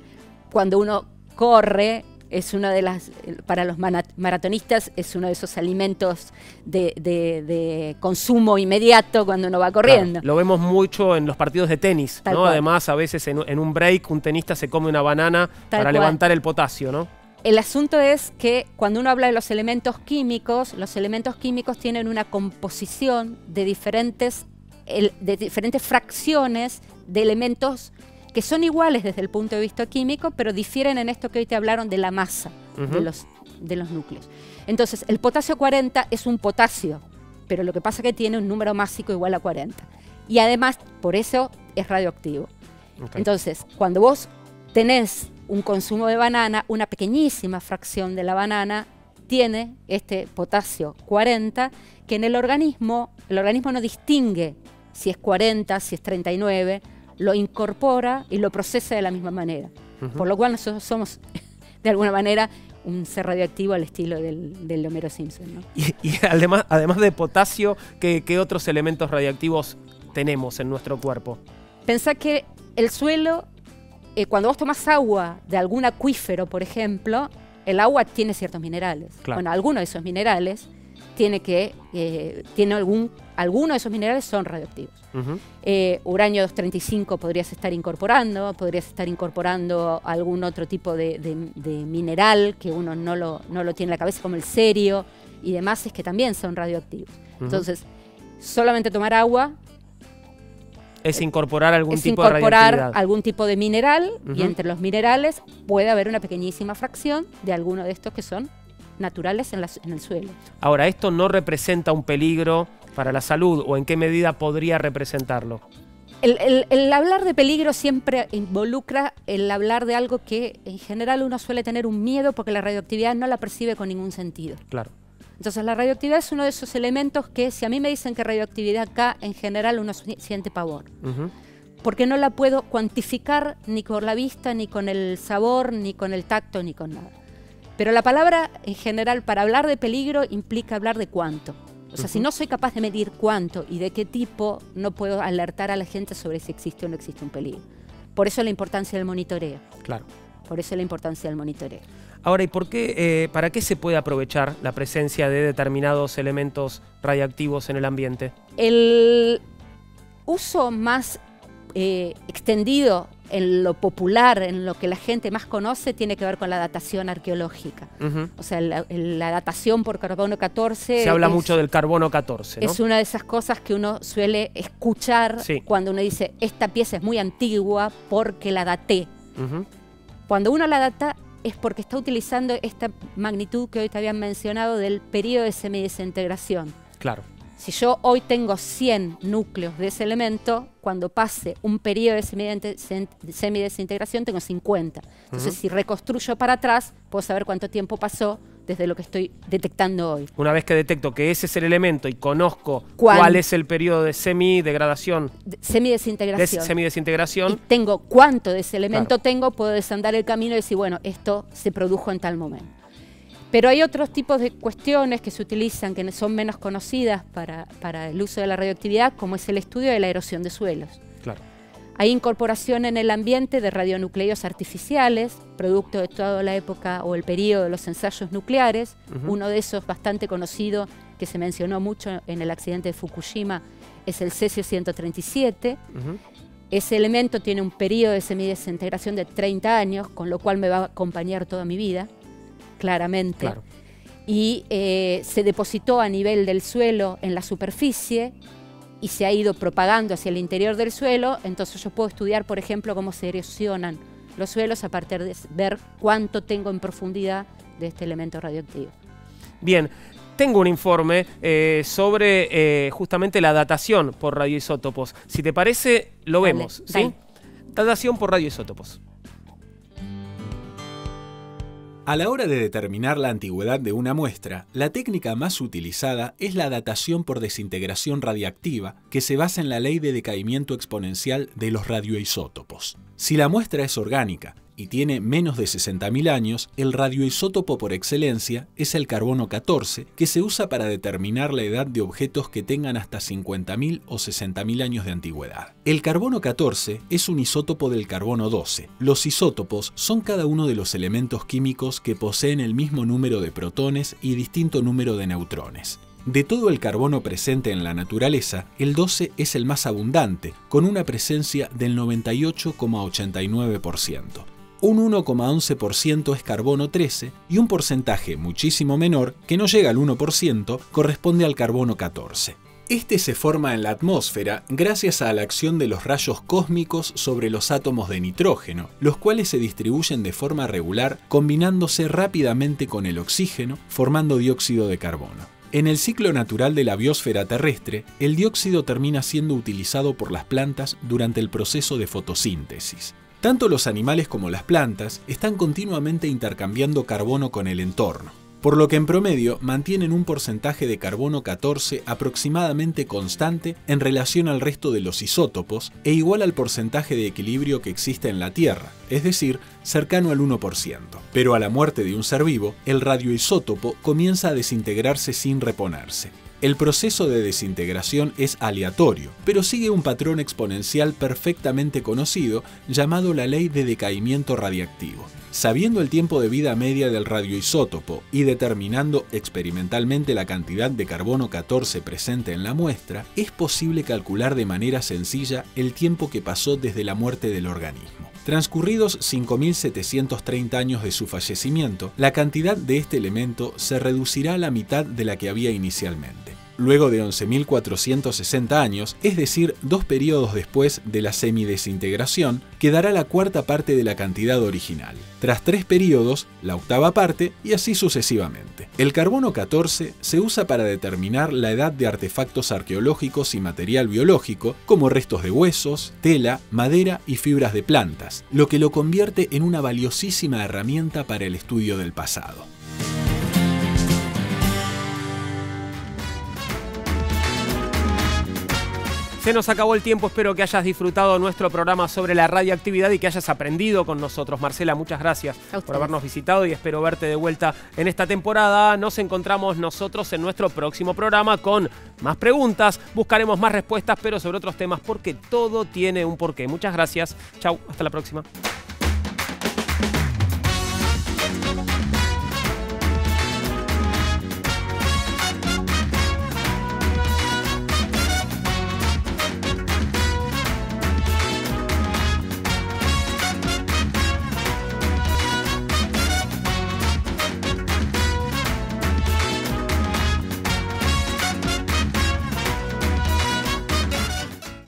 cuando uno corre es una de las, para los maratonistas es uno de esos alimentos de, de, de consumo inmediato cuando uno va corriendo. Claro, lo vemos mucho en los partidos de tenis, Tal ¿no? Cual. Además, a veces en, en un break un tenista se come una banana Tal para cual. levantar el potasio, ¿no? El asunto es que cuando uno habla de los elementos químicos, los elementos químicos tienen una composición de diferentes, de diferentes fracciones de elementos que son iguales desde el punto de vista químico, pero difieren en esto que hoy te hablaron de la masa uh-huh. de, los, de los núcleos. Entonces, el potasio cuarenta es un potasio, pero lo que pasa es que tiene un número másico igual a cuarenta. Y además, por eso es radioactivo. Okay. Entonces, cuando vos tenés un consumo de banana, una pequeñísima fracción de la banana tiene este potasio cuarenta, que en el organismo, el organismo no distingue si es cuarenta, si es treinta y nueve, lo incorpora y lo procesa de la misma manera. Uh-huh. Por lo cual nosotros somos, de alguna manera, un ser radioactivo al estilo del, del Homero Simpson, ¿no? Y, y además, además de potasio, ¿qué, qué otros elementos radioactivos tenemos en nuestro cuerpo? Pensá que el suelo, Eh, cuando vos tomás agua de algún acuífero, por ejemplo, el agua tiene ciertos minerales. Claro. Bueno, alguno de esos minerales tiene que, eh, tiene algún, alguno de esos minerales son radioactivos. Uh-huh. eh, uranio doscientos treinta y cinco podrías estar incorporando, podrías estar incorporando algún otro tipo de, de, de mineral que uno no lo, no lo tiene en la cabeza, como el cerio y demás, es que también son radioactivos. Uh-huh. Entonces, solamente tomar agua es incorporar algún es tipo incorporar de radioactividad. algún tipo de mineral, uh-huh. y entre los minerales puede haber una pequeñísima fracción de alguno de estos que son naturales en, la, en el suelo. Ahora, ¿esto no representa un peligro para la salud o en qué medida podría representarlo? El, el, el hablar de peligro siempre involucra el hablar de algo que en general uno suele tener un miedo porque la radioactividad no la percibe con ningún sentido. Claro. Entonces, la radioactividad es uno de esos elementos que, si a mí me dicen que radioactividad acá, en general uno siente pavor. Uh-huh. Porque no la puedo cuantificar ni con la vista, ni con el sabor, ni con el tacto, ni con nada. Pero la palabra, en general, para hablar de peligro, implica hablar de cuánto. O sea, uh-huh. si no soy capaz de medir cuánto y de qué tipo, no puedo alertar a la gente sobre si existe o no existe un peligro. Por eso la importancia del monitoreo. Claro. Por eso la importancia del monitoreo. Ahora, ¿y por qué, eh, para qué se puede aprovechar la presencia de determinados elementos radioactivos en el ambiente? El uso más eh, extendido en lo popular, en lo que la gente más conoce, tiene que ver con la datación arqueológica. Uh-huh. O sea, la, la datación por carbono catorce... Se habla es, mucho del carbono catorce, ¿no? Es una de esas cosas que uno suele escuchar sí. cuando uno dice, esta pieza es muy antigua porque la daté. Uh-huh. Cuando uno la data es porque está utilizando esta magnitud que hoy te habían mencionado del periodo de semidesintegración. Claro. Si yo hoy tengo cien núcleos de ese elemento, cuando pase un periodo de semidesintegración tengo cincuenta. Entonces, uh-huh. si reconstruyo para atrás, puedo saber cuánto tiempo pasó desde lo que estoy detectando hoy. Una vez que detecto que ese es el elemento y conozco cuál, cuál es el periodo de semidegradación. De, semidesintegración. De, semidesintegración. Y tengo cuánto de ese elemento claro. tengo, puedo desandar el camino y decir, bueno, esto se produjo en tal momento. Pero hay otros tipos de cuestiones que se utilizan, que son menos conocidas para, para el uso de la radioactividad, como es el estudio de la erosión de suelos. Claro. Hay incorporación en el ambiente de radionucleidos artificiales, producto de toda la época o el periodo de los ensayos nucleares, uh-huh. uno de esos bastante conocido que se mencionó mucho en el accidente de Fukushima es el cesio ciento treinta y siete. Uh-huh. Ese elemento tiene un periodo de semidesintegración de treinta años, con lo cual me va a acompañar toda mi vida, claramente. Claro. Y eh, se depositó a nivel del suelo en la superficie y se ha ido propagando hacia el interior del suelo. Entonces yo puedo estudiar, por ejemplo, cómo se erosionan los suelos a partir de ver cuánto tengo en profundidad de este elemento radioactivo. Bien, tengo un informe eh, sobre eh, justamente la datación por radioisótopos. Si te parece, lo dale, vemos. Dale. ¿Sí? Datación por radioisótopos. A la hora de determinar la antigüedad de una muestra, la técnica más utilizada es la datación por desintegración radiactiva, que se basa en la ley de decaimiento exponencial de los radioisótopos. Si la muestra es orgánica y tiene menos de sesenta mil años, el radioisótopo por excelencia es el carbono catorce, que se usa para determinar la edad de objetos que tengan hasta cincuenta mil o sesenta mil años de antigüedad. El carbono catorce es un isótopo del carbono doce. Los isótopos son cada uno de los elementos químicos que poseen el mismo número de protones y distinto número de neutrones. De todo el carbono presente en la naturaleza, el doce es el más abundante, con una presencia del noventa y ocho coma ochenta y nueve por ciento. Un uno coma once por ciento es carbono trece y un porcentaje muchísimo menor, que no llega al uno por ciento, corresponde al carbono catorce. Este se forma en la atmósfera gracias a la acción de los rayos cósmicos sobre los átomos de nitrógeno, los cuales se distribuyen de forma regular combinándose rápidamente con el oxígeno, formando dióxido de carbono. En el ciclo natural de la biosfera terrestre, el dióxido termina siendo utilizado por las plantas durante el proceso de fotosíntesis. Tanto los animales como las plantas están continuamente intercambiando carbono con el entorno, por lo que en promedio mantienen un porcentaje de carbono catorce aproximadamente constante en relación al resto de los isótopos e igual al porcentaje de equilibrio que existe en la Tierra, es decir, cercano al uno por ciento. Pero a la muerte de un ser vivo, el radioisótopo comienza a desintegrarse sin reponerse. El proceso de desintegración es aleatorio, pero sigue un patrón exponencial perfectamente conocido llamado la ley de decaimiento radiactivo. Sabiendo el tiempo de vida media del radioisótopo y determinando experimentalmente la cantidad de carbono catorce presente en la muestra, es posible calcular de manera sencilla el tiempo que pasó desde la muerte del organismo. Transcurridos cinco mil setecientos treinta años de su fallecimiento, la cantidad de este elemento se reducirá a la mitad de la que había inicialmente. Luego de once mil cuatrocientos sesenta años, es decir, dos periodos después de la semidesintegración, quedará la cuarta parte de la cantidad original. Tras tres periodos, la octava parte y así sucesivamente. El carbono catorce se usa para determinar la edad de artefactos arqueológicos y material biológico, como restos de huesos, tela, madera y fibras de plantas, lo que lo convierte en una valiosísima herramienta para el estudio del pasado. Se nos acabó el tiempo, espero que hayas disfrutado nuestro programa sobre la radioactividad y que hayas aprendido con nosotros. Marcela, muchas gracias por habernos visitado y espero verte de vuelta en esta temporada. Nos encontramos nosotros en nuestro próximo programa con más preguntas, buscaremos más respuestas, pero sobre otros temas porque todo tiene un porqué. Muchas gracias, chau, hasta la próxima.